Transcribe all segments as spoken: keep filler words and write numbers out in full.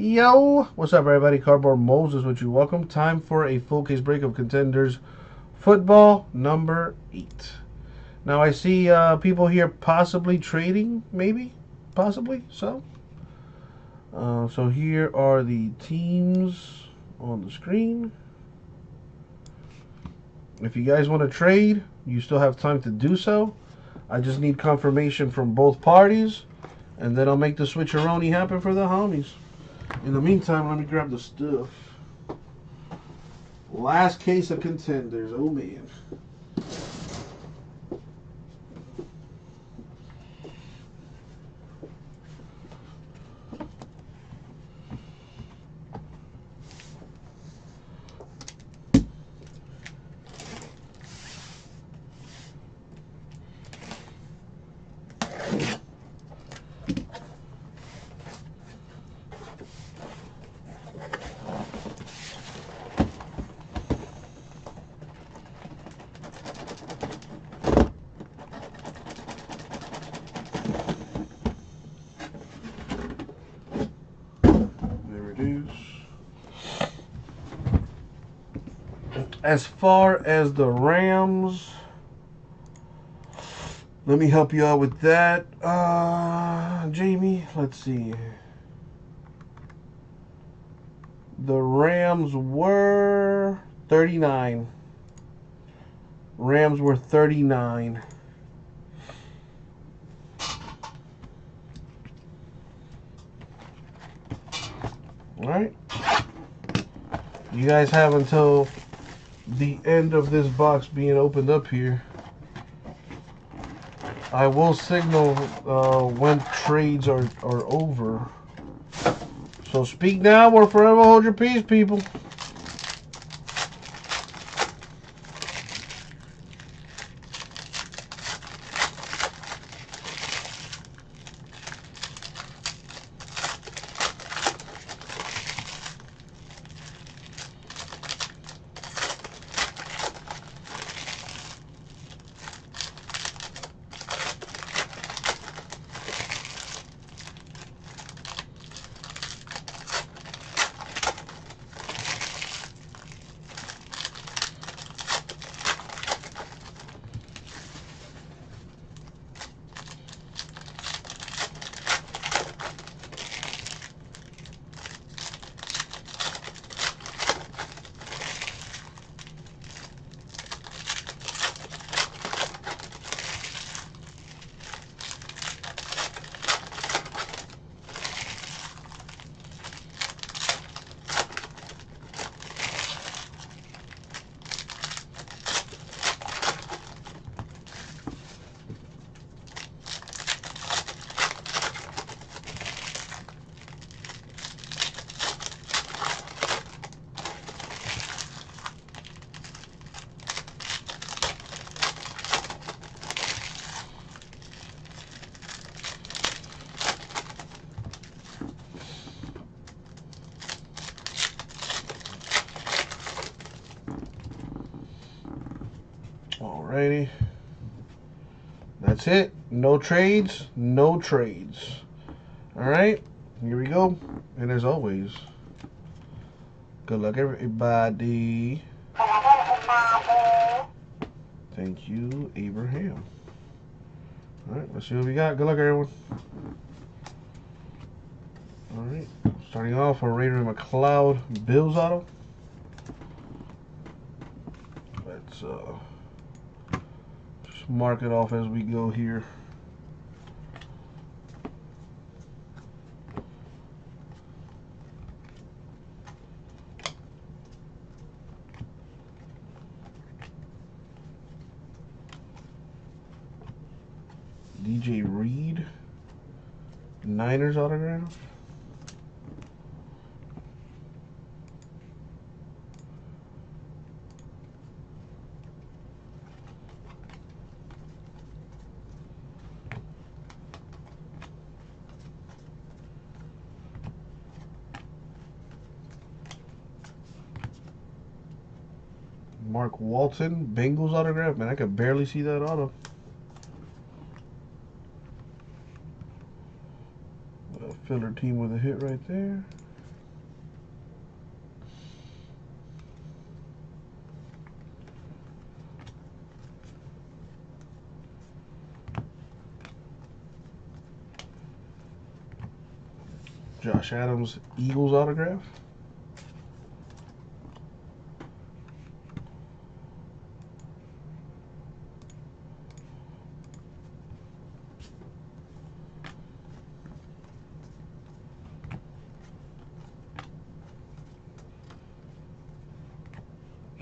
Yo, what's up everybody, Cardboard Moses with you. Welcome. Time for a full case break of Contenders football number eight. Now I see uh, people here possibly trading, maybe, possibly, so. Uh, so here are the teams on the screen. If you guys want to trade, you still have time to do so. I just need confirmation from both parties, and then I'll make the switcheroni happen for the homies. In the meantime, let me grab the stuff. Last case of Contenders. Oh, man. As far as the Rams, let me help you out with that. Uh, Jamie, let's see. The Rams were thirty-nine. Rams were thirty-nine. All right. You guys have until the end of this box being opened up here. I will signal uh, when trades are, are over. So speak now or forever hold your peace, people. Alrighty, that's it. No trades, no trades. Alright, here we go. And as always, good luck everybody. Thank you, Abraham. Alright, let's see what we got. Good luck everyone. Alright, starting off with Raider McLeod Bills auto. Let's uh mark it off as we go here. D J Reed, Niners autograph. Mark Walton, Bengals autograph. Man, I could barely see that auto. A filler team with a hit right there. Josh Adams Eagles autograph.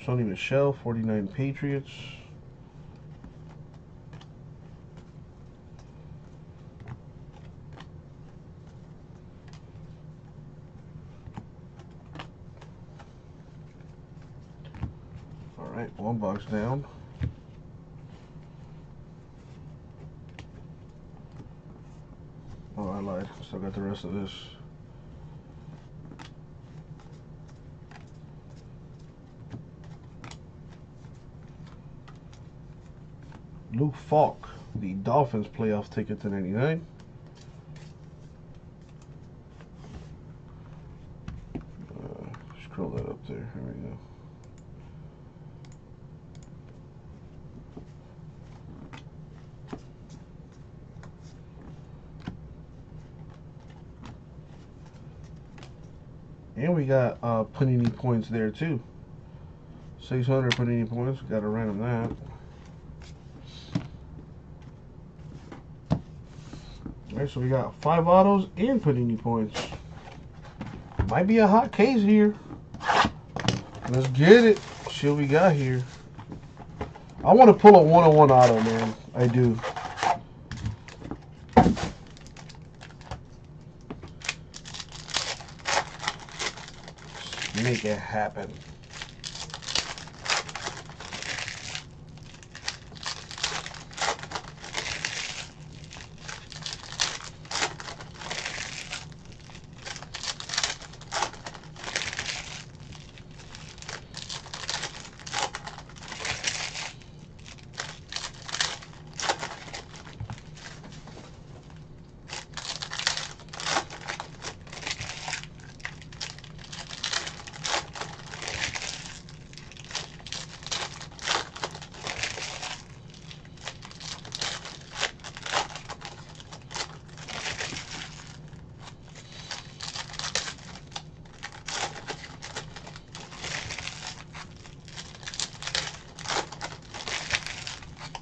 Sonny Michel, forty-nine Patriots. All right, one box down. Oh, I lied. Still got the rest of this. Luke Falk, the Dolphins playoff ticket to ninety-nine. Uh, scroll that up there. Here we go. And we got uh, Panini points there too. six hundred Panini points. Got to random that. Alright, so we got five autos and Panini points. Might be a hot case here. Let's get it. See what we got here. I want to pull a one oh one auto, man. I do. Let's make it happen.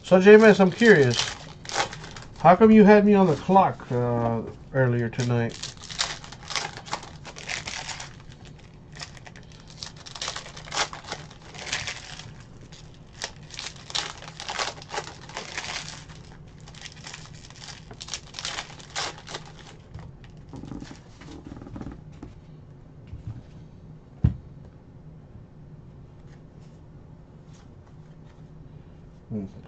So, J M S, I'm curious, how come you had me on the clock uh, earlier tonight?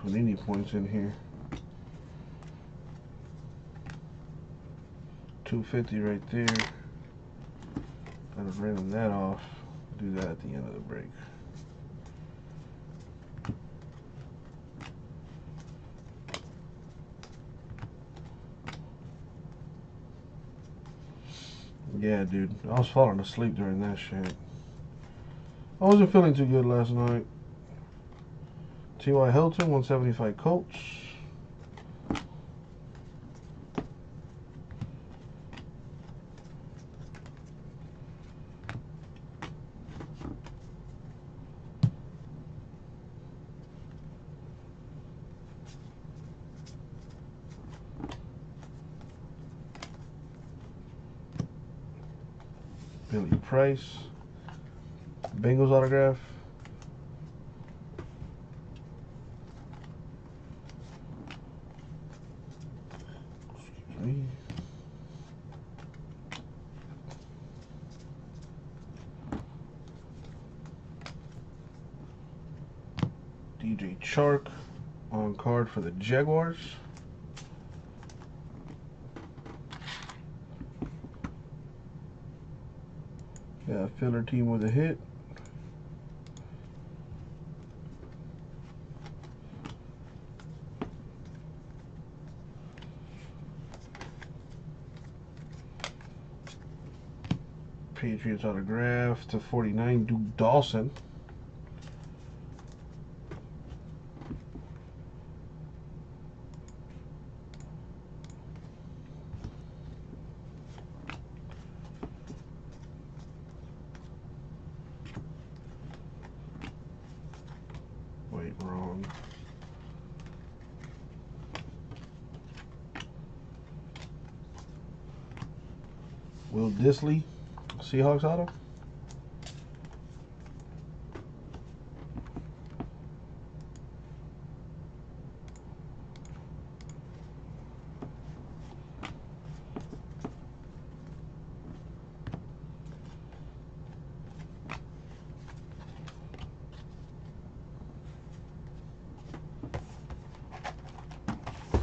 Panini points in here. two fifty right there. Gotta random that off. Do that at the end of the break. Yeah, dude. I was falling asleep during that shit. I wasn't feeling too good last night. T Y Hilton, one seventy-five Colts. Billy Price, Bengals autograph. D J Chark on card for the Jaguars. Yeah, filler team with a hit. Patriots autograph to forty-nine, Duke Dawson. down. Will Disley, Seahawks auto.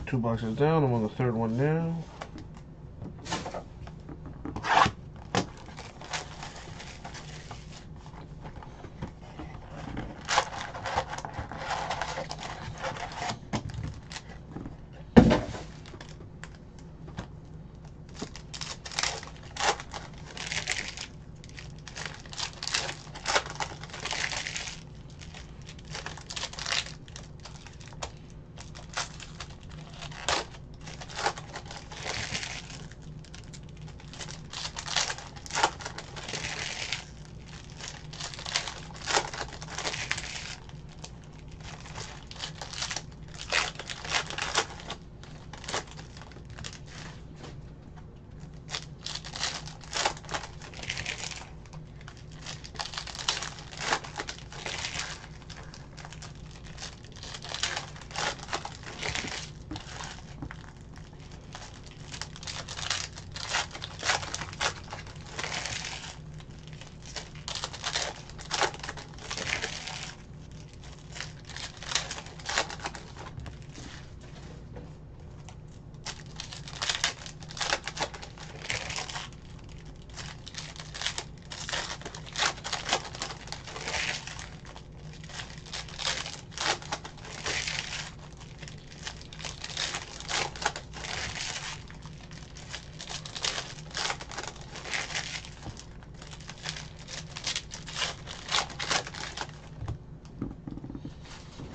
Two boxes down, I'm on the third one now.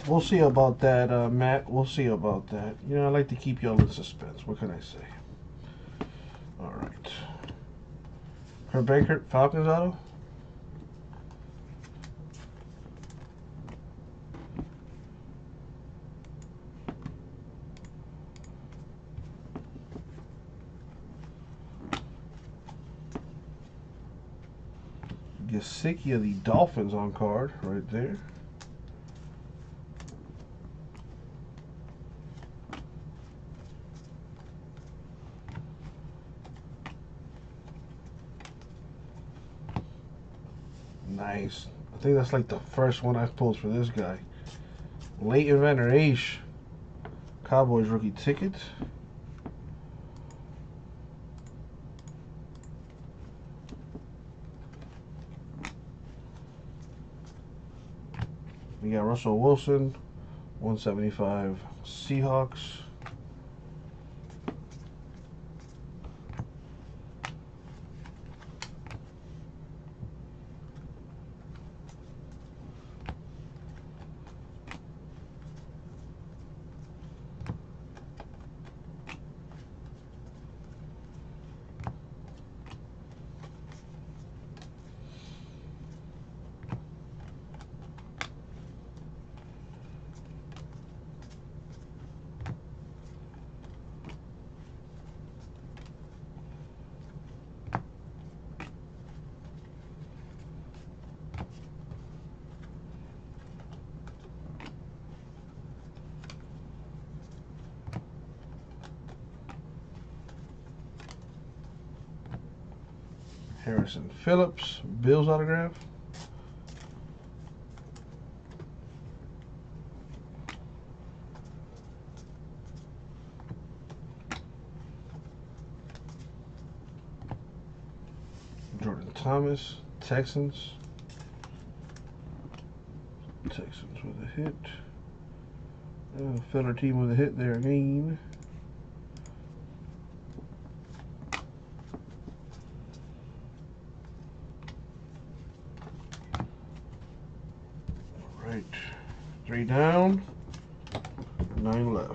We'll see about that, uh, Matt. We'll see about that. You know, I like to keep y'all in suspense. What can I say? All right. Her Baker, Falcons auto. Gesicki of the Dolphins on card right there. Nice. I think that's like the first one I've pulled for this guy. Late Inventor H. Cowboys rookie ticket. We got Russell Wilson, one seventy-five Seahawks. Harrison Phillips, Bills autograph. Jordan Thomas, Texans. Texans with a hit. Oh, filler team with a hit there again. Three down, nine left.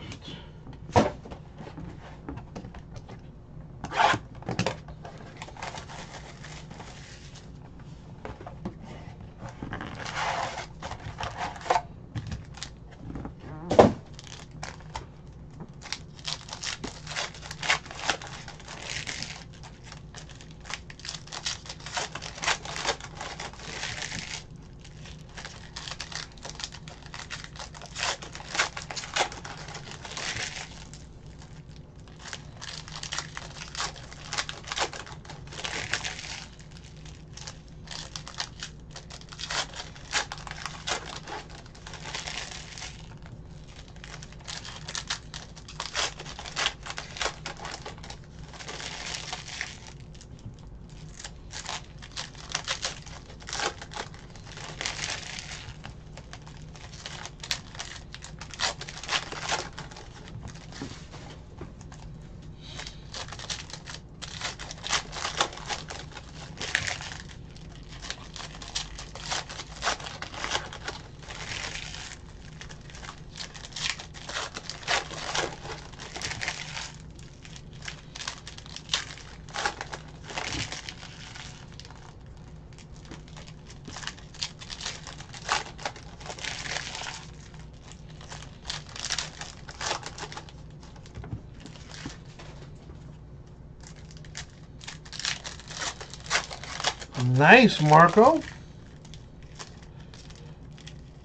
Nice, Marco.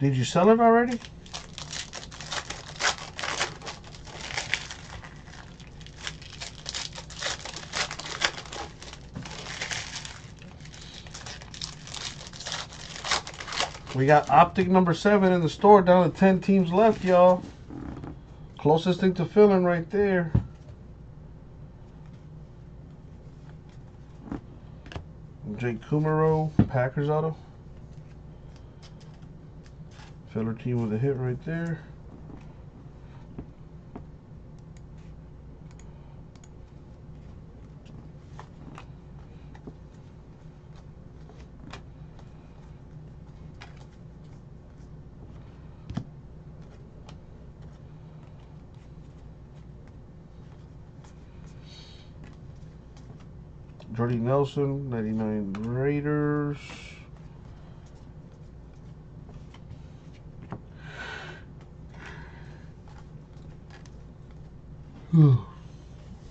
Did you sell it already? We got Optic number seven in the store. Down to ten teams left, y'all. Closest thing to filling right there. Jake Kumaro, Packers auto. Filler team with a hit right there. Jordy Nelson, ninety-nine Raiders.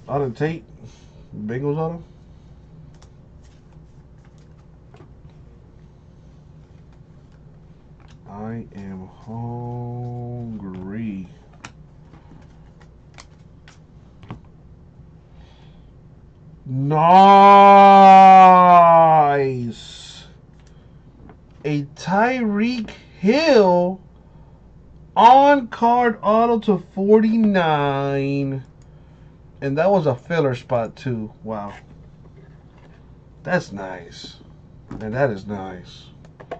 Auto Tate, Bengals auto. I am hungry. Nice. A Tyreek Hill on card auto to forty-nine. And that was a filler spot too. Wow. That's nice. And that is nice. I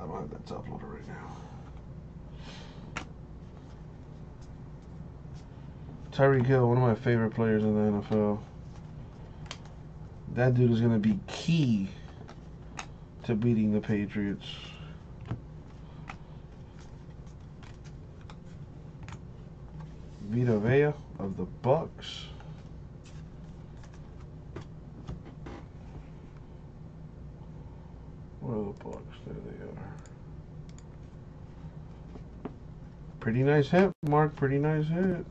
don't have that top loader right now. Tyreek Hill, one of my favorite players in the N F L. That dude is going to be key to beating the Patriots. Vita Vea of the Bucks. Where are the Bucks? There they are. Pretty nice hit, Mark. Pretty nice hit.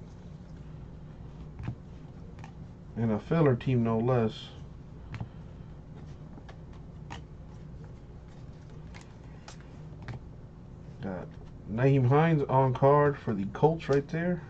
And a filler team, no less. Got Naeem Hines on card for the Colts right there.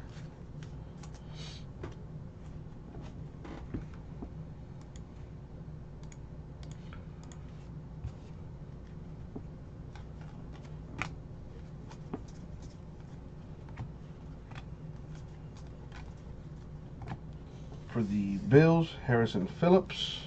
For the Bills, Harrison Phillips.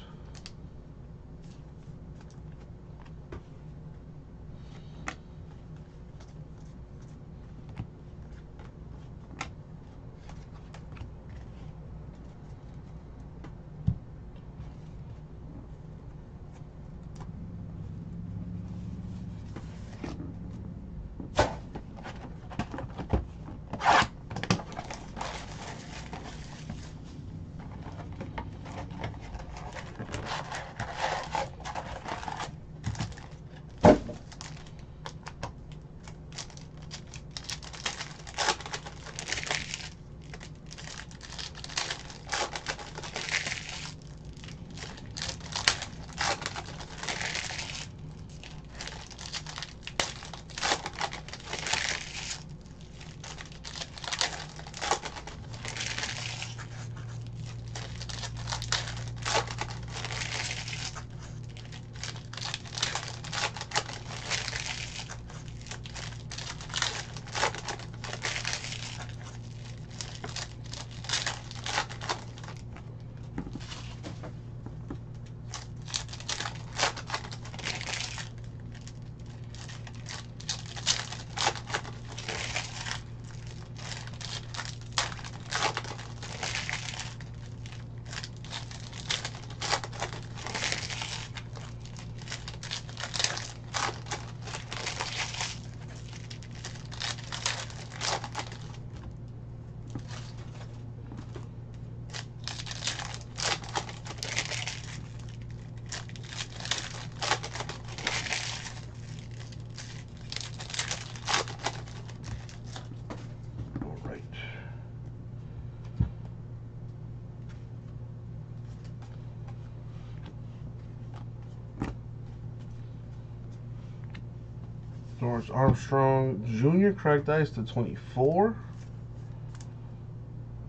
Dorrance Armstrong Junior Cracked Ice to twenty-four.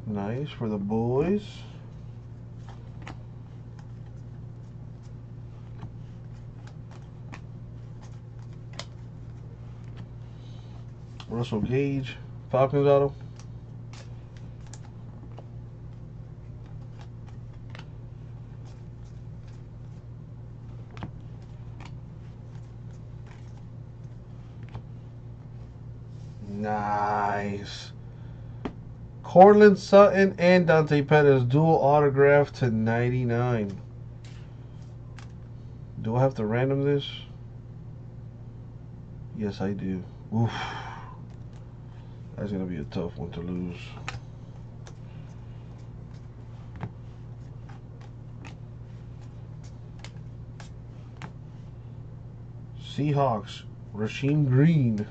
Nice for the boys. Russell Gage, Falcons auto. Nice. Cortland Sutton and Dante Pettis dual autograph to ninety-nine. Do I have to random this? Yes, I do. Oof. That's going to be a tough one to lose. Seahawks, Rasheem Green.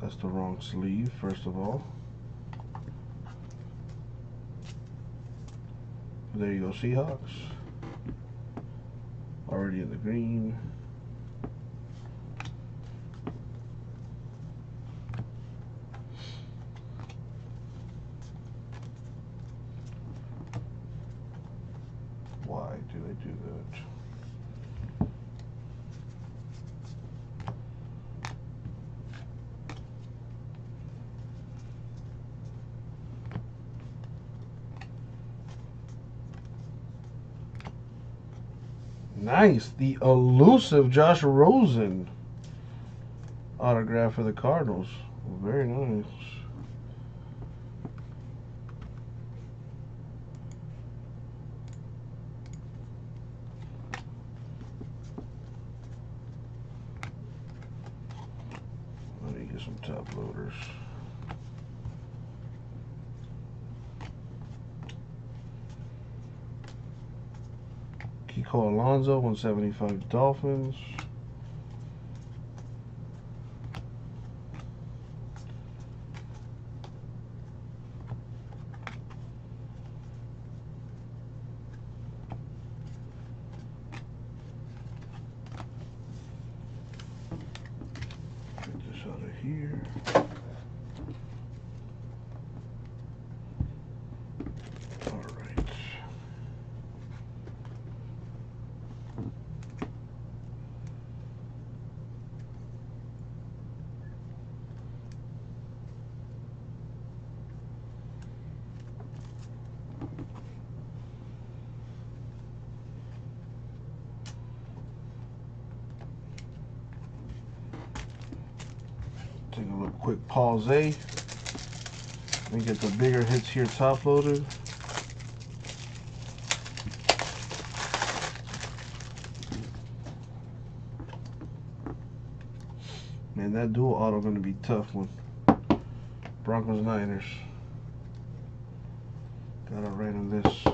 That's the wrong sleeve, first of all. There you go, Seahawks. Already in the green. Why do they do that? Nice, the elusive Josh Rosen autograph for the Cardinals. Very nice. Let me get some top loaders. Kiko Alonso, one seventy-five Dolphins. Get this out of here. Take a little quick pause, eh? Let me get the bigger hits here top loaded. Man, that dual auto gonna be a tough one. Broncos Niners. Gotta random this.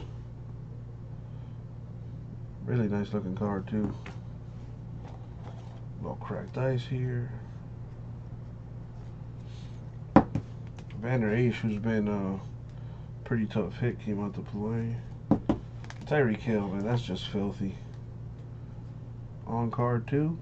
Really nice looking card too. Little cracked ice here. Vander Esch, who's been a uh, pretty tough hit, came out to play. Tyreek Hill, man, that's just filthy. On card two.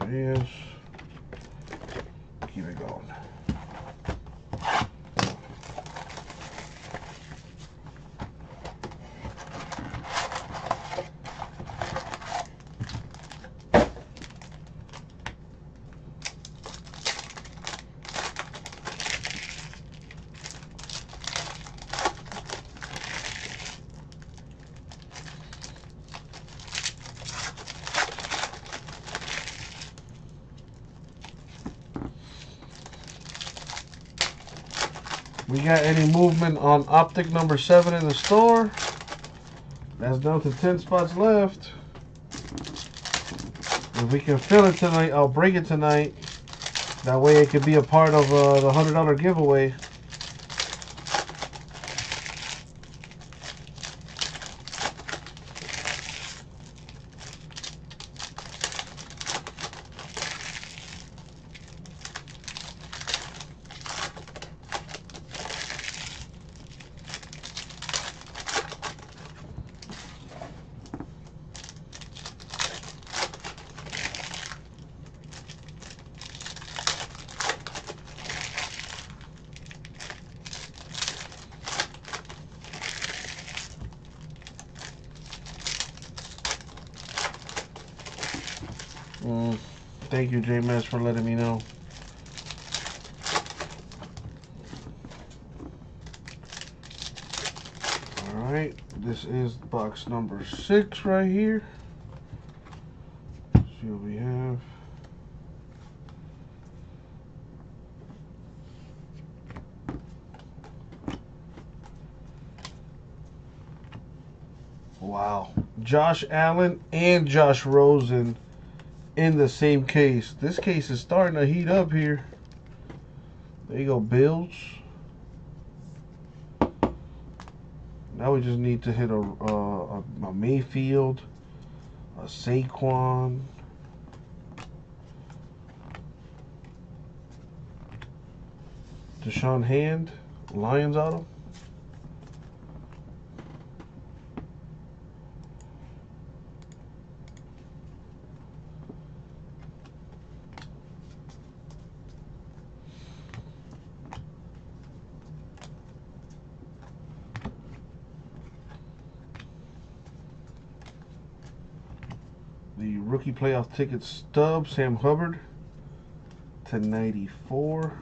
There he is. Keep it going. We got any movement on optic number seven in the store? That's down to ten spots left. If we can fill it tonight, I'll break it tonight. That way it could be a part of uh, the one hundred dollar giveaway. Thank you, J-Mess, for letting me know. Alright, this is box number six right here. Let's see what we have. Wow. Josh Allen and Josh Rosen in the same case. This case is starting to heat up here. There you go, Bills. Now we just need to hit a, a, a Mayfield, a Saquon. Deshaun Hand, Lions auto. The rookie playoff ticket stub, Sam Hubbard to ninety-four.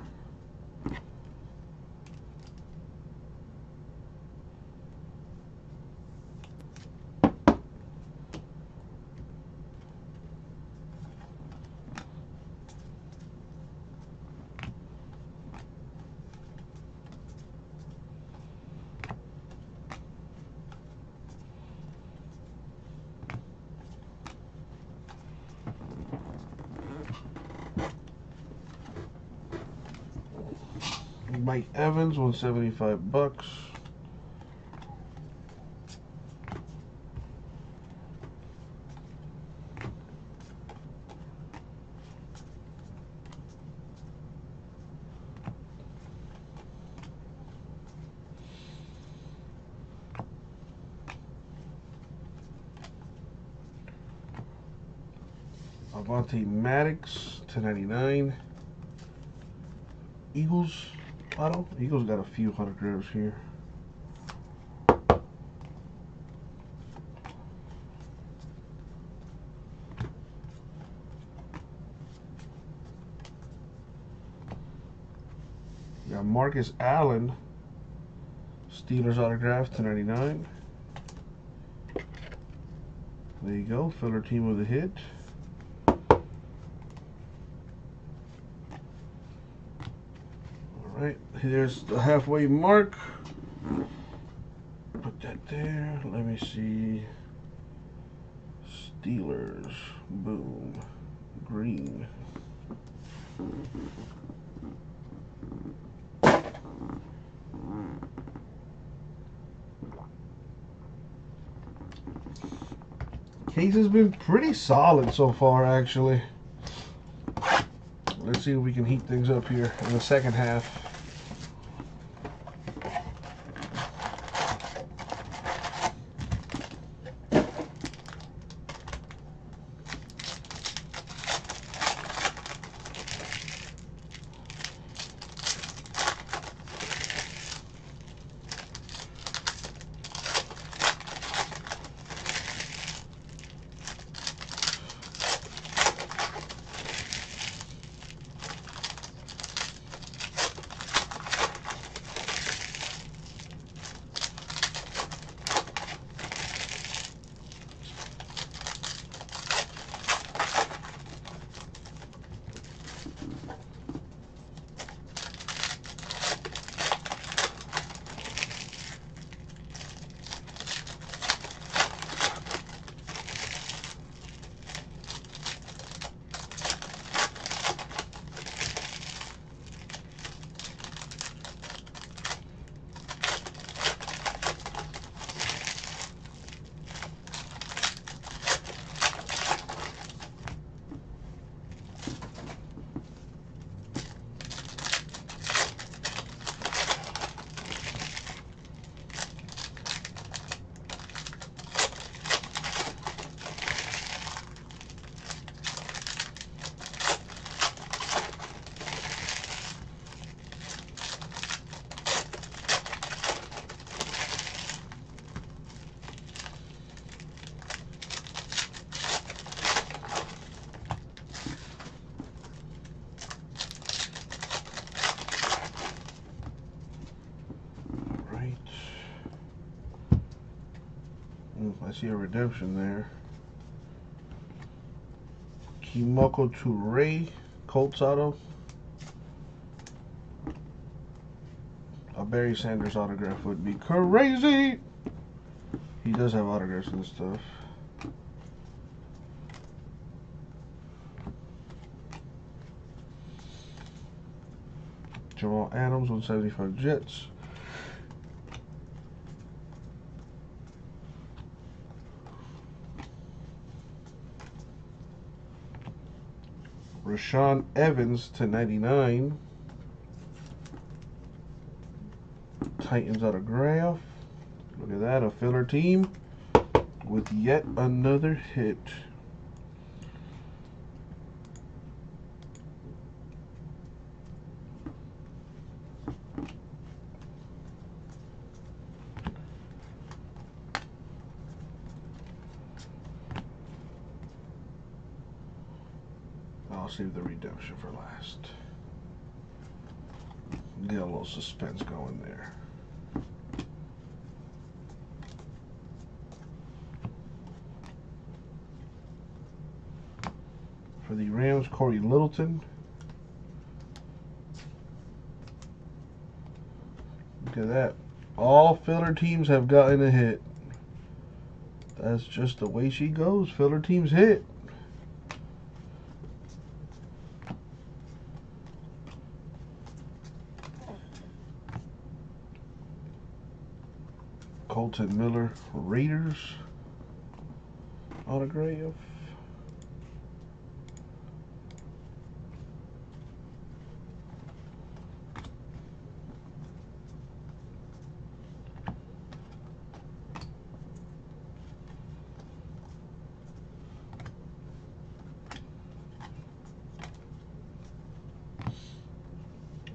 Mike Evans, one seventy-five bucks. Avonte Maddox, two ninety-nine. Eagles. Auto. Eagles got a few hundred grams here. We got Marcus Allen, Steelers autograph to ninety-nine. There you go, filler team with a hit. There's the halfway mark. Put that there. Let me see. Steelers. Boom. Green. Case has been pretty solid so far, actually. Let's see if we can heat things up here in the second half. I see a redemption there. Kimoko Toure, Colts auto. A Barry Sanders autograph would be crazy. He does have autographs and stuff. Jamal Adams, one seventy-five Jets. Rashawn Evans to ninety-nine. Titans autograph. Look at that, a filler team with yet another hit. I'll save the redemption for last. Get a little suspense going there. For the Rams, Corey Littleton. Look at that. All filler teams have gotten a hit. That's just the way she goes. Filler teams hit. Colton Miller, Raiders autograph.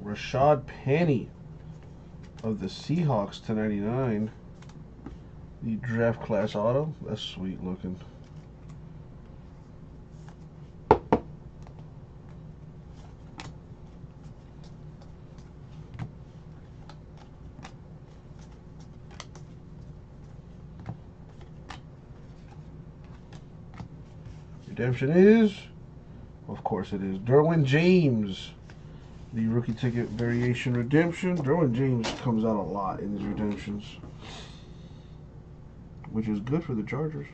Rashad Penny of the Seahawks to ninety-nine. The draft class auto, that's sweet looking. Redemption is, of course it is, Derwin James. The rookie ticket variation redemption. Derwin James comes out a lot in his redemptions, which is good for the Chargers.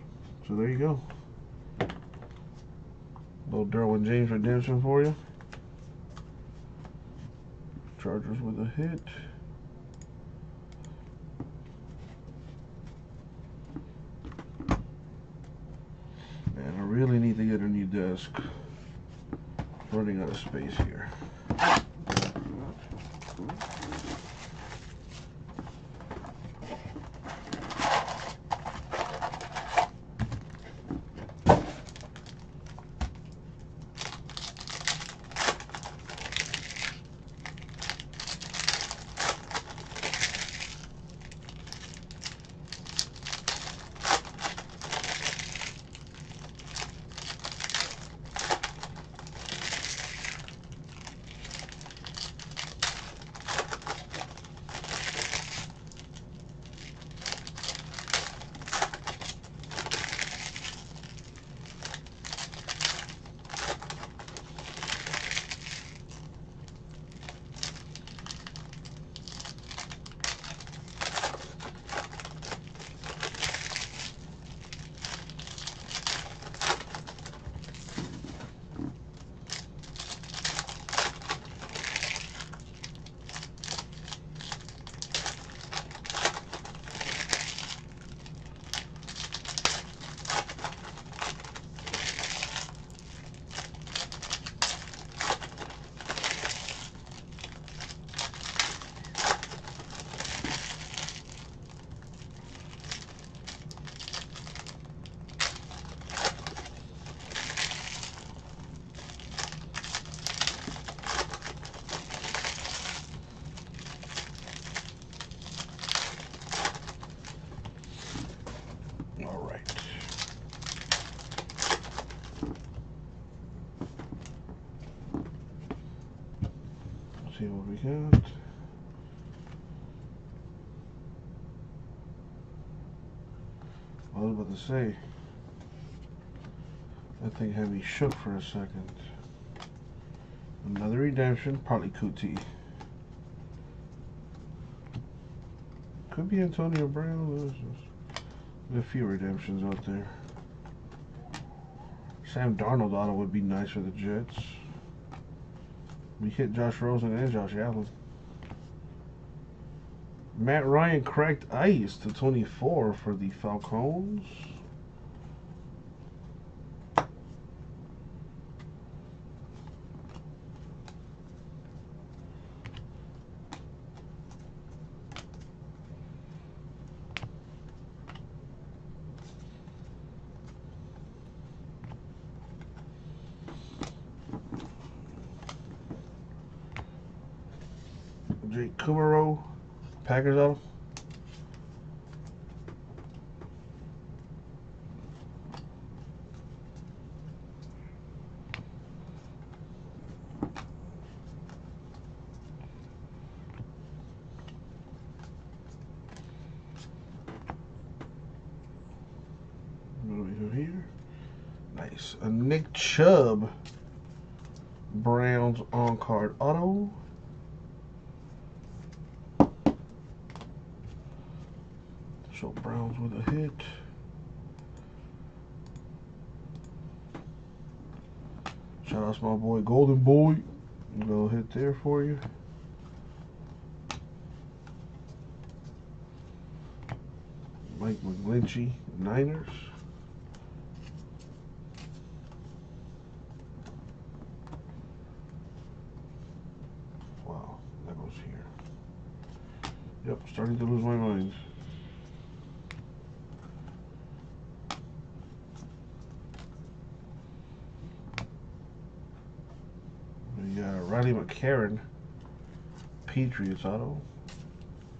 So there you go. Little Derwin James redemption for you. Chargers with a hit. Man, I really need to get a new desk. Running out of space here. See what we got. I was about to say, that thing had me shook for a second. Another redemption, probably Kuti. Could be Antonio Brown. There's a few redemptions out there. Sam Darnold auto would be nice for the Jets. We hit Josh Rosen and Josh Allen. Matt Ryan cracked ice to twenty-four for the Falcons. Jake Kumaro, Packers auto. Over here, nice. A Nick Chubb, Browns on card auto. So Browns with a hit. Shout out to my boy Golden Boy. Little hit there for you. Mike McGlinchey, Niners. Wow, that goes here. Yep, starting to lose my mind. Riley McCarron, Patriots auto. All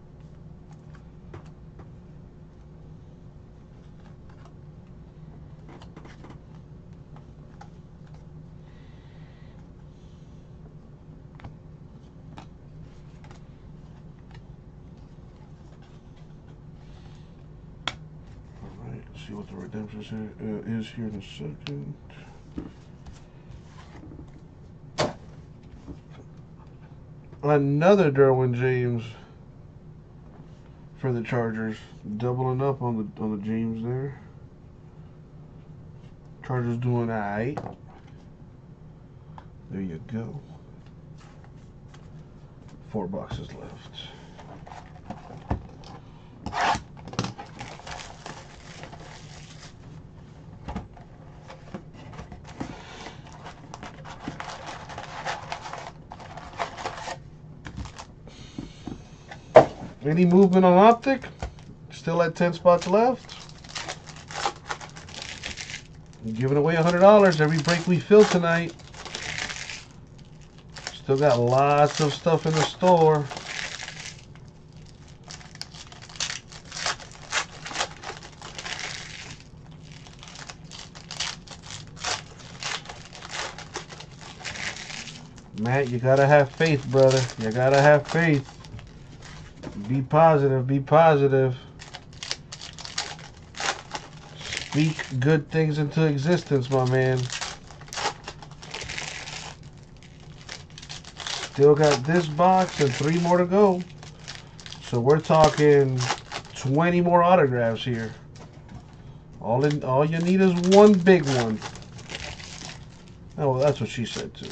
right, see what the redemption uh, is here in a second. Another Derwin James for the Chargers, doubling up on the on the James there. Chargers doing alright. There you go. Four boxes left. Any movement on Optic? Still at ten spots left. I'm giving away one hundred dollars every break we fill tonight. Still got lots of stuff in the store. Matt, you gotta have faith, brother. You gotta have faith. Be positive, be positive. Speak good things into existence, my man. Still got this box and three more to go. So we're talking twenty more autographs here. All in, all you need is one big one. Oh, well, that's what she said too.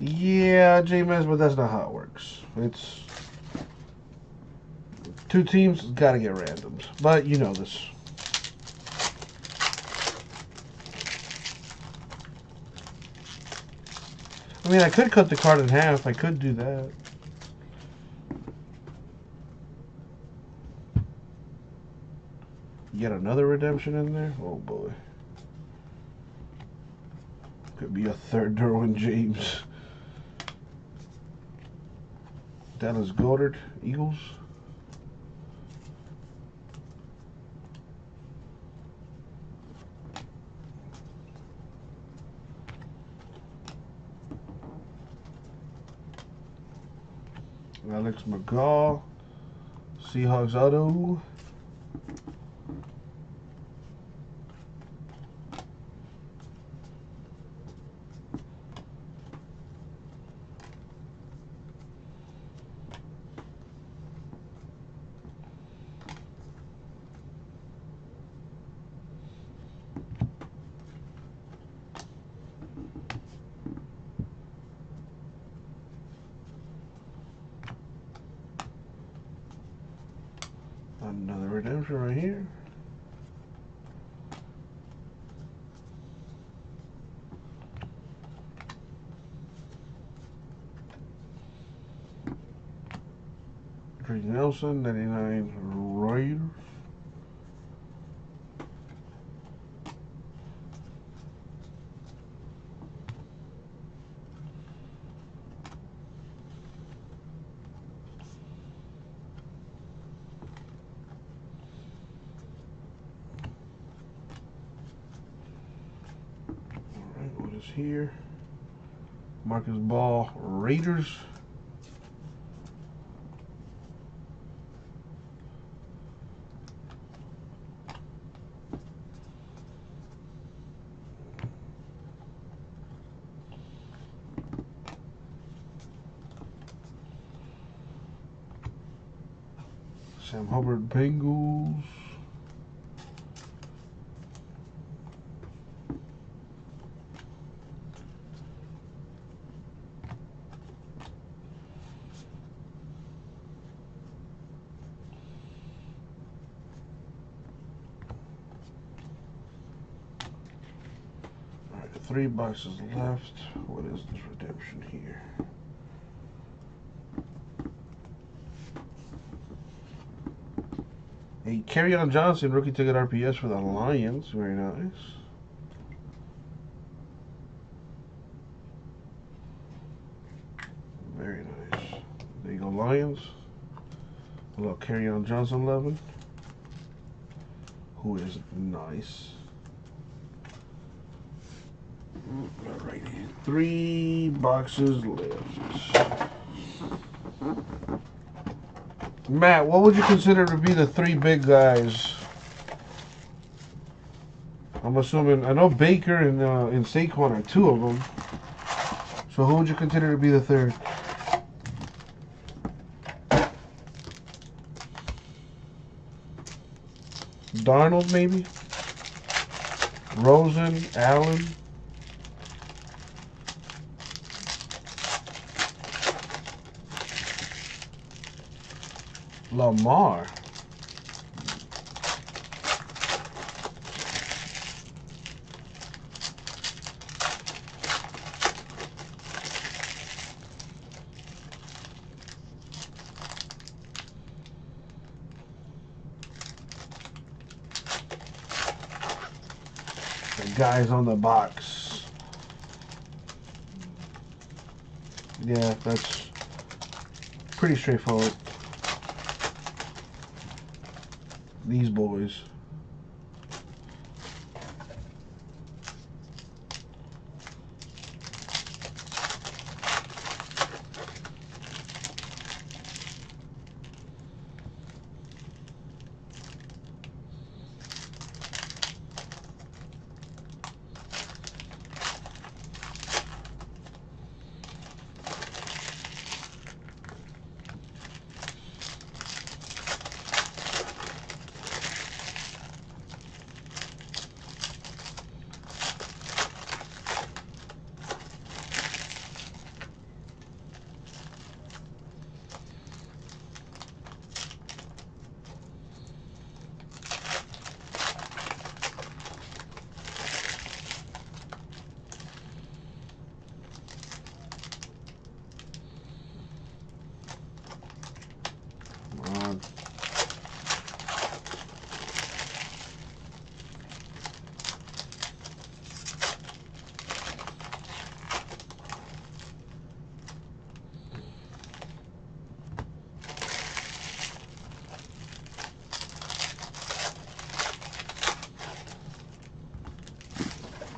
Yeah, J-Mez, but that's not how it works. It's two teams, gotta get randoms. But you know this. I mean, I could cut the card in half. I could do that. Yet another redemption in there? Oh, boy. Could be a third Derwin James. Dallas Goedert, Eagles. Alex McGaw, Seahawks Auto. Another redemption right here. Drake Nelson, ninety-nine Raiders. Here, Marcus Ball, Raiders. Sam Hubbard, Bengals. Three boxes left. What is this redemption here? A Kerryon Johnson rookie ticket R P S for the Lions. Very nice. Very nice. There you go, Lions. A little Kerryon Johnson eleven. Who is nice. Alrighty, three boxes left. Matt, what would you consider to be the three big guys? I'm assuming, I know Baker and, uh, and Saquon are two of them. So who would you consider to be the third? Darnold, maybe? Rosen, Allen? Lamar. The guys on the box. Yeah, that's pretty straightforward. These boys.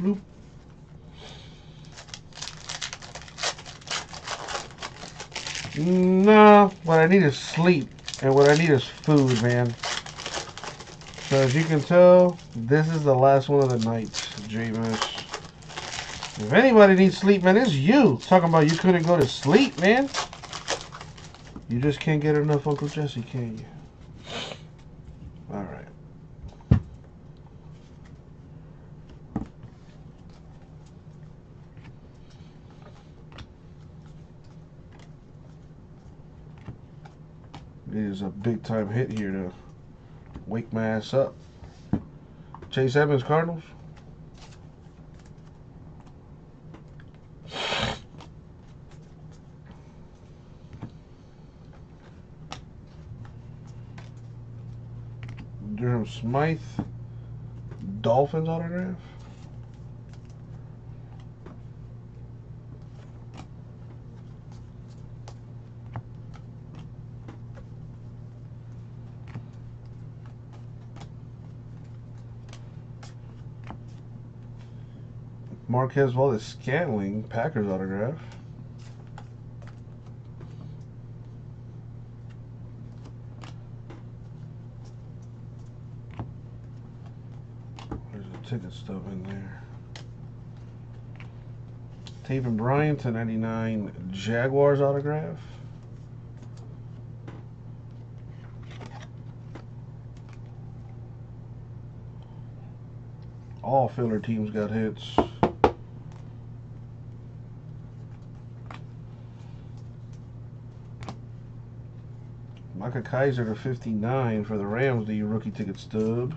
Bloop. No. off, what I need is sleep, and what I need is food, man. So as you can tell, this is the last one of the nights, J-Mesh. If anybody needs sleep, man, it's you. Talking about you couldn't go to sleep, man. You just can't get enough Uncle Jesse, can you? All right. It is a big time hit here to wake my ass up. Chase Evans, Cardinals. Durham Smythe, Dolphins autograph. Marquez Valdez Scantling, Packers autograph. There's a ticket stub in there. Taven Bryan to ninety-nine, Jaguars autograph. All filler teams got hits. Micah Kaiser to fifty-nine for the Rams, the rookie ticket stub.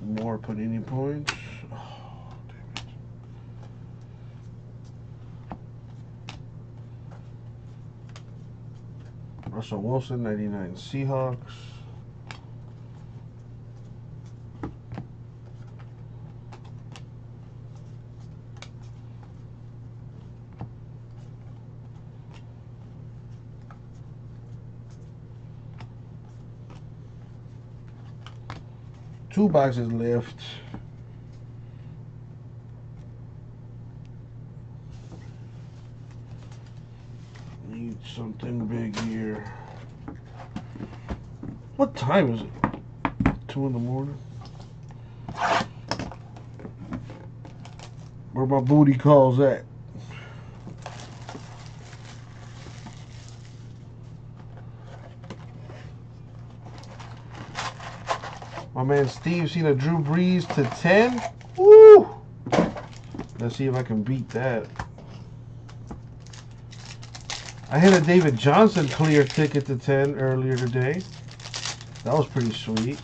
More Panini points. Russell Wilson, ninety-nine Seahawks. Two boxes left. Need something big here. What time is it? Two in the morning. Where my booty calls at? My man Steve seen a Drew Brees to ten. Woo! Let's see if I can beat that. I hit a David Johnson clear ticket to ten earlier today. That was pretty sweet.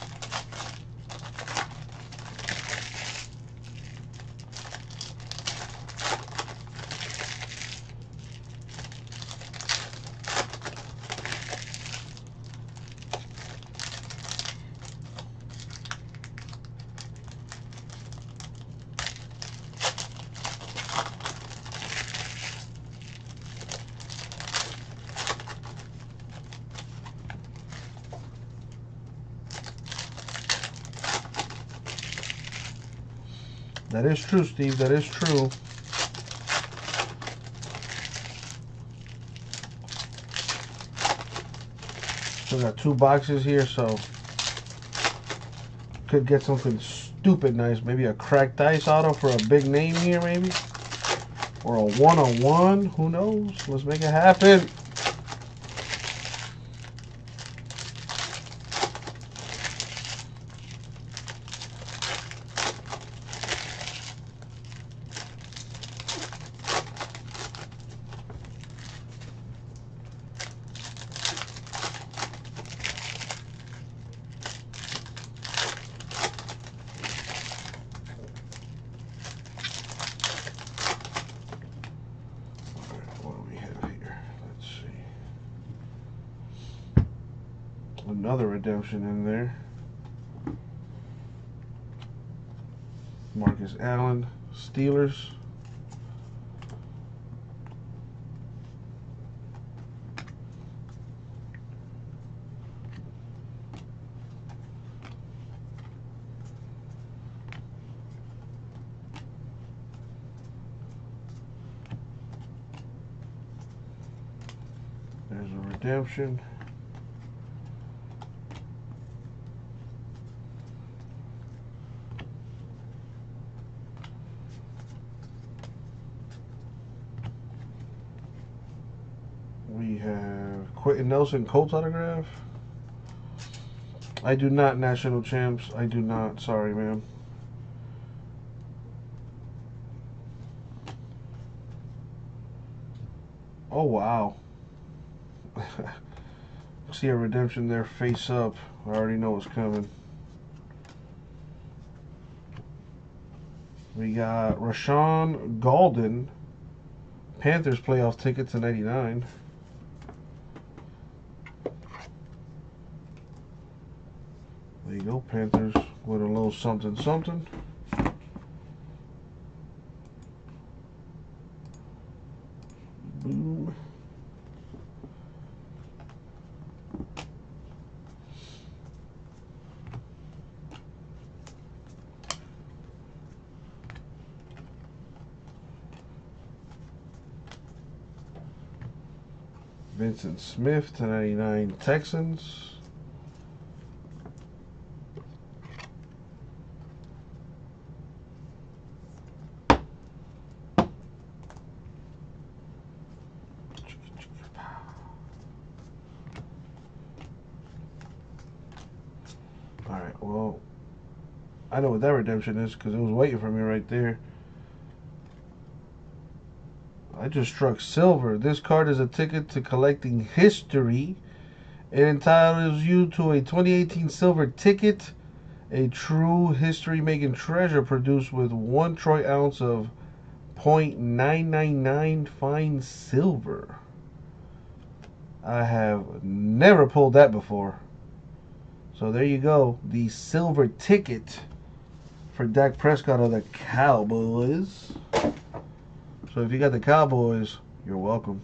That is true, Steve. That is true. Still got two boxes here, so could get something stupid nice. Maybe a cracked ice auto for a big name here, maybe. Or a one-on-one. Who knows? Let's make it happen. Another redemption in there. Marcus Allen, Steelers. There's a redemption. We have Quentin Nelson Colts autograph. I do not, National Champs. I do not. Sorry, ma'am. Oh, wow. See a redemption there face up. I already know what's coming. We got Rashawn Golden. Panthers playoff ticket to ninety-nine. There you go, Panthers with a little something something. Boom. Vincent Smith to ninety-nine Texans. Alright, well, I know what that redemption is because it was waiting for me right there. I just struck silver. This card is a ticket to collecting history. It entitles you to a twenty eighteen silver ticket, a true history-making treasure produced with one troy ounce of point nine nine nine fine silver. I have never pulled that before. So there you go, the silver ticket for Dak Prescott of the Cowboys. So if you got the Cowboys, you're welcome.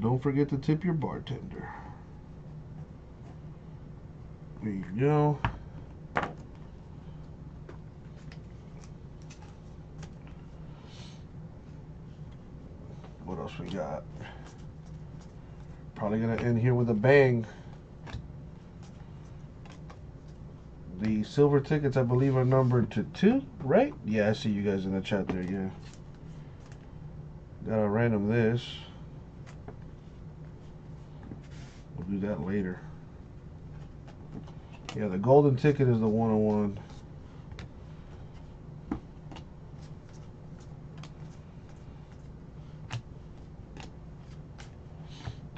Don't forget to tip your bartender. There you go. What else we got? Probably gonna end here with a bang. The silver tickets, I believe, are numbered to two, right? Yeah, I see you guys in the chat there, yeah. Gotta random this. We'll do that later. Yeah, the golden ticket is the one oh one.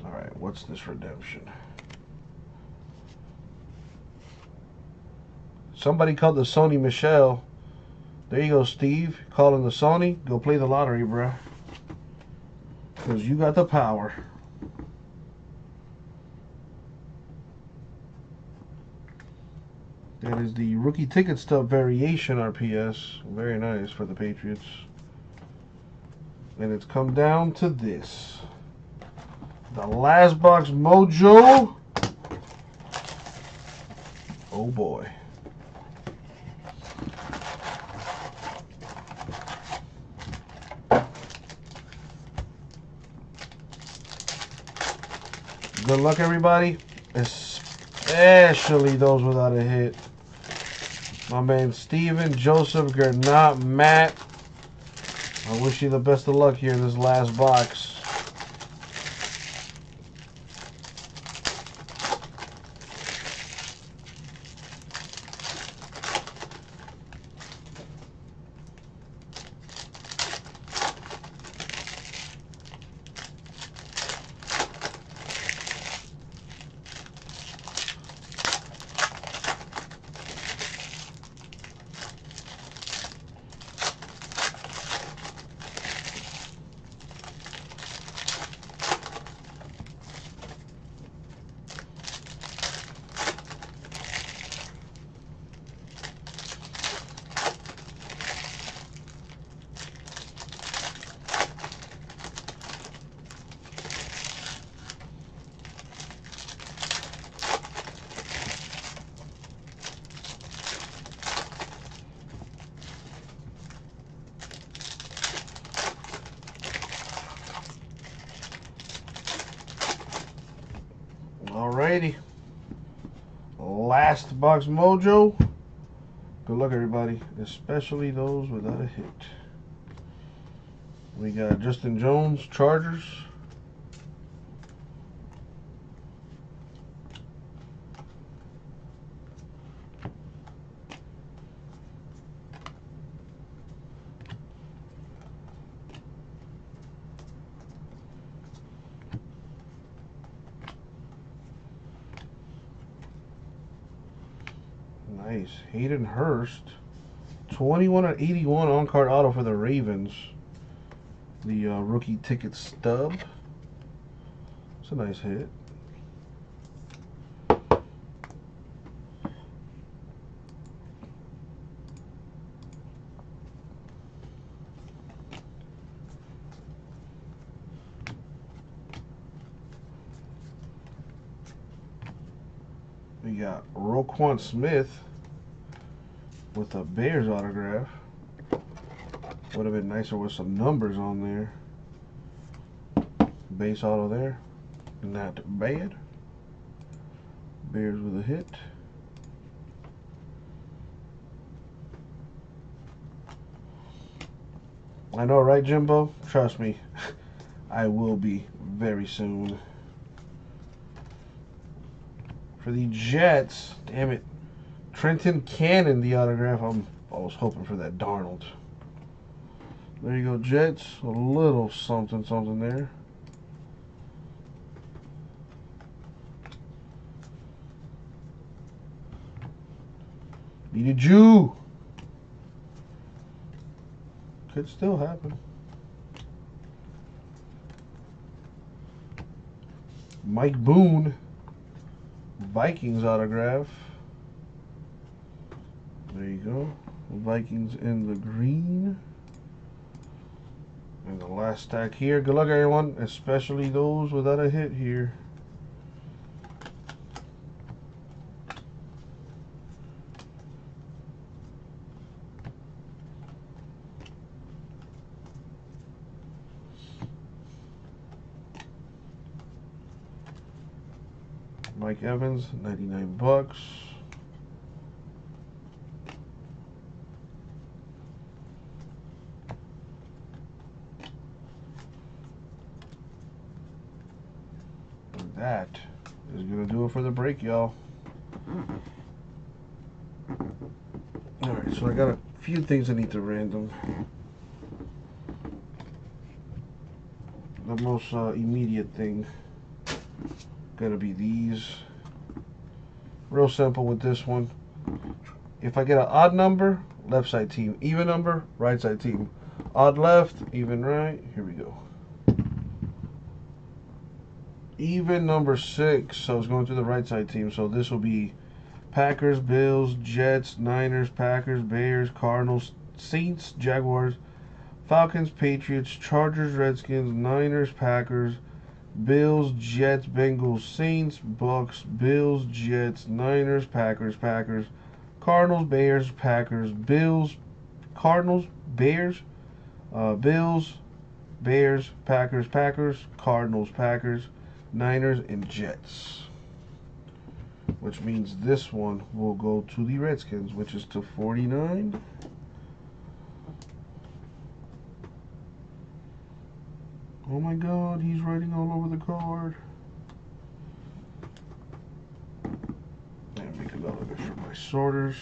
Alright, what's this redemption? Somebody called the Sony Michelle. There you go, Steve. Calling the Sony. Go play the lottery, bro. Because you got the power. That is the rookie ticket stub variation R P S. Very nice for the Patriots. And it's come down to this. The last box mojo. Oh, boy. Good luck, everybody, especially those without a hit. My man Steven, Joseph, Gernot, Matt. I wish you the best of luck here in this last box. Alrighty. Last box mojo. Good luck, everybody, especially those without a hit. We got Justin Jones, Chargers. Nice. Hayden Hurst, twenty-one out of eighty-one on-card auto for the Ravens. The uh, rookie ticket stub. It's a nice hit. We got Roquan Smith with a Bears autograph. Would have been nicer with some numbers on there. Base auto there. Not bad. Bears with a hit. I know, right, Jimbo? Trust me. I will be very soon. For the Jets. Damn it. Trenton Cannon, the autograph. I'm, I was hoping for that Darnold. There you go, Jets. A little something, something there. Needed you. Could still happen. Mike Boone, Vikings autograph. There you go. Vikings in the green. And the last stack here. Good luck, everyone, especially those without a hit here. Mike Evans, ninety-nine bucks. That is going to do it for the break, y'all. Alright, so I got a few things I need to random. The most uh, immediate thing going to be these. Real simple with this one. If I get an odd number, left side team. Even number, right side team. Odd left, even right. Here we go. Even number six, so it's going through the right side team. So this will be Packers, Bills, Jets, Niners, Packers, Bears, Cardinals, Saints, Jaguars, Falcons, Patriots, Chargers, Redskins, Niners, Packers, Bills, Jets, Bengals, Saints, Bucks, Bills, Jets, Niners, Packers, Packers, Cardinals, Bears, Packers, Bills, Cardinals, Bears, uh, Bills, Bears, Packers, Packers, Cardinals, Packers, Niners, and Jets, which means this one will go to the Redskins, which is to forty-nine. Oh my god, he's writing all over the card. And make another bit for my sorters.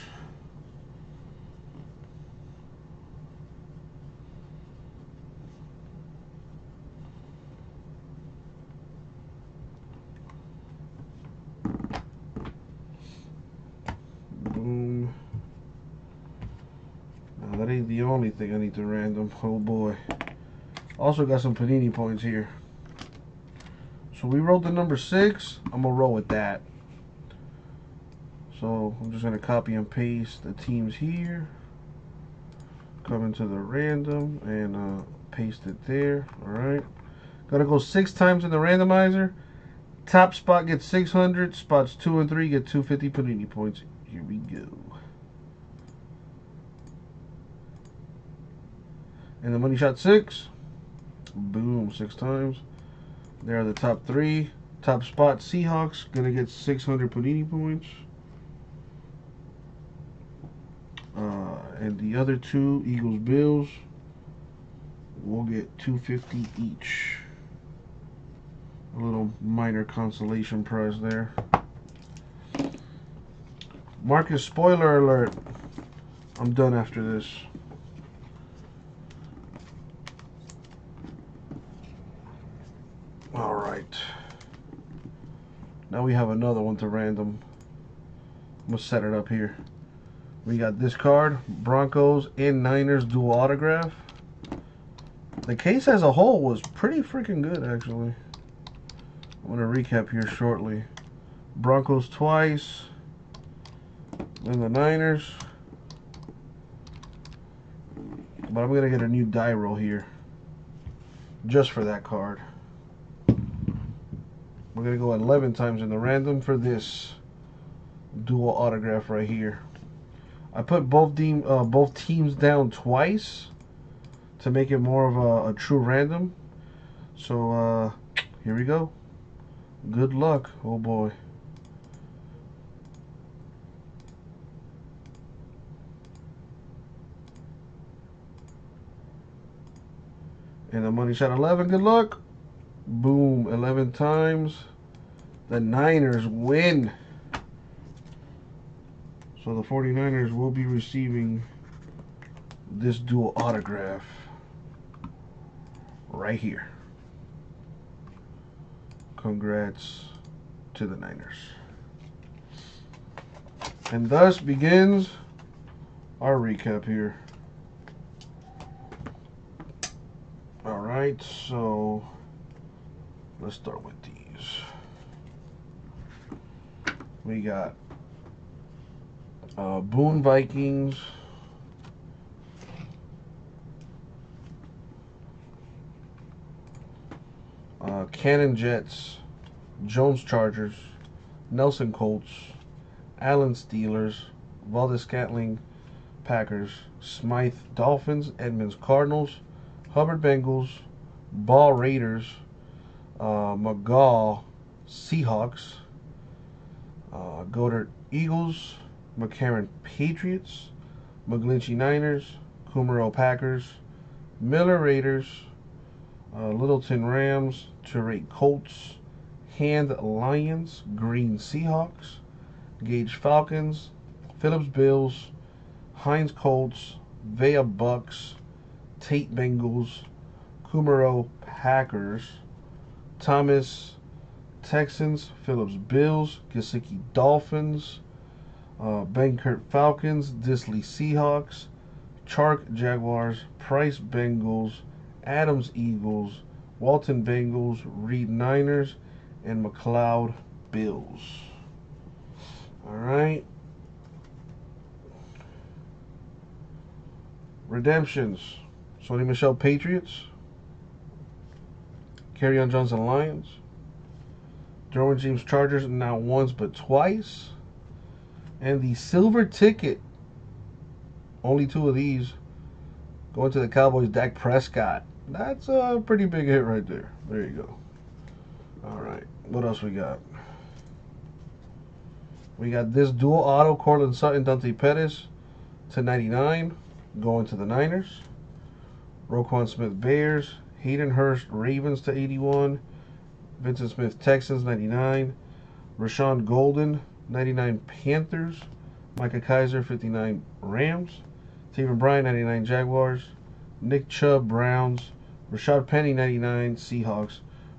The only thing I need to random. Oh boy. Also got some Panini points here. So we rolled the number six. I'm gonna roll with that. So I'm just gonna copy and paste the teams here. Come into the random and uh, paste it there. Alright. Gotta go six times in the randomizer. Top spot gets six hundred. Spots two and three get two hundred fifty Panini points. Here we go. And the money shot six. Boom, six times. There are the top three. Top spot, Seahawks, gonna get six hundred Panini points. Uh, and the other two, Eagles, Bills, will get two fifty each. A little minor consolation prize there. Marcus, spoiler alert. I'm done after this. Alright. Now we have another one to random. I'm going to set it up here. We got this card. Broncos and Niners dual autograph. The case as a whole was pretty freaking good, actually. I'm going to recap here shortly. Broncos twice. Then the Niners. But I'm going to get a new die roll here. Just for that card. We're going to go eleven times in the random for this dual autograph right here. I put both, team, uh, both teams down twice to make it more of a, a true random. So uh, here we go. Good luck. Oh boy. And the money shot eleven. Good luck. Boom. eleven times. The Niners win. So the forty-niners will be receiving this dual autograph right here. Congrats to the Niners. And thus begins our recap here. All right, so let's start with these. We got uh, Boone Vikings. Uh, Cannon Jets, Jones Chargers, Nelson Colts, Allen Steelers, Valdez Scantling Packers, Smythe Dolphins, Edmonds Cardinals, Hubbard Bengals, Ball Raiders, uh, McGaw Seahawks, uh, Goddard Eagles, McCarron Patriots, McGlinchey Niners, Kumaro Packers, Miller Raiders, Uh, Littleton Rams, Turate Colts, Hand Lions, Green Seahawks, Gage Falcons, Phillips Bills, Hines Colts, Vea Bucks, Tate Bengals, Kumaro Packers, Thomas Texans, Phillips Bills, Gesicki Dolphins, uh, Bankert Falcons, Disley Seahawks, Chark Jaguars, Price Bengals, Adams Eagles, Walton Bengals, Reed Niners, and McLeod Bills. Alright. Redemptions. Sony Michel Patriots. Kerryon Johnson Lions. Derwin James Chargers, not once but twice. And the silver ticket. Only two of these. Going to the Cowboys, Dak Prescott. That's a pretty big hit right there. There you go. All right. What else we got? We got this dual auto, Cortland Sutton, Dante Pettis to ninety-nine. Going to the Niners. Roquan Smith, Bears. Hayden Hurst, Ravens to eighty-one. Vincent Smith, Texans, ninety-nine. Rashawn Golden, ninety-nine, Panthers. Micah Kaiser, fifty-nine, Rams. Stephen Bryant, ninety-nine, Jaguars. Nick Chubb, Browns. Rashad Penny, ninety-nine, Seahawks.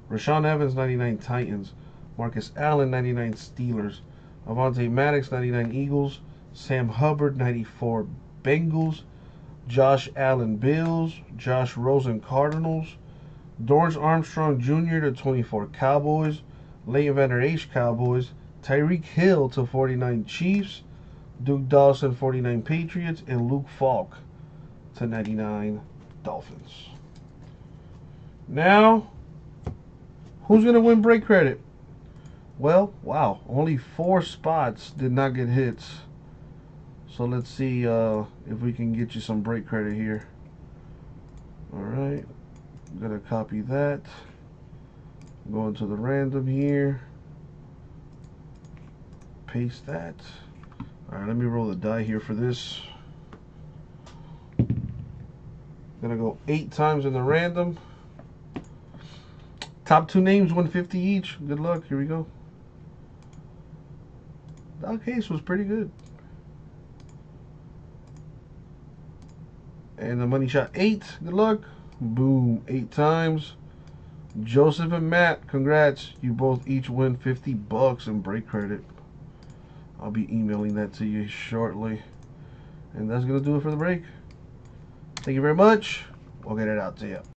Rashawn Evans, ninety-nine, Titans. Marcus Allen, ninety-nine, Steelers. Avonte Maddox, ninety-nine, Eagles. Sam Hubbard, ninety-four, Bengals. Josh Allen, Bills. Josh Rosen, Cardinals. Dorrance Armstrong Junior to twenty-four, Cowboys. Leighton Vander Esch, Cowboys. Tyreek Hill to forty-nine, Chiefs. Duke Dawson, forty-nine, Patriots, and Luke Falk to ninety-nine, Dolphins. Now, who's going to win break credit? Well, wow, only four spots did not get hits. So let's see uh, if we can get you some break credit here. All right, I'm going to copy that. I'm going to the random here. Paste that. All right, let me roll the die here for this. Gonna go eight times in the random. Top two names, one fifty each. Good luck. Here we go. That case was pretty good. And the money shot eight. Good luck. Boom. Eight times. Joseph and Matt, congrats. You both each win fifty bucks in break credit. I'll be emailing that to you shortly. And that's gonna do it for the break. Thank you very much. We'll get it out to you.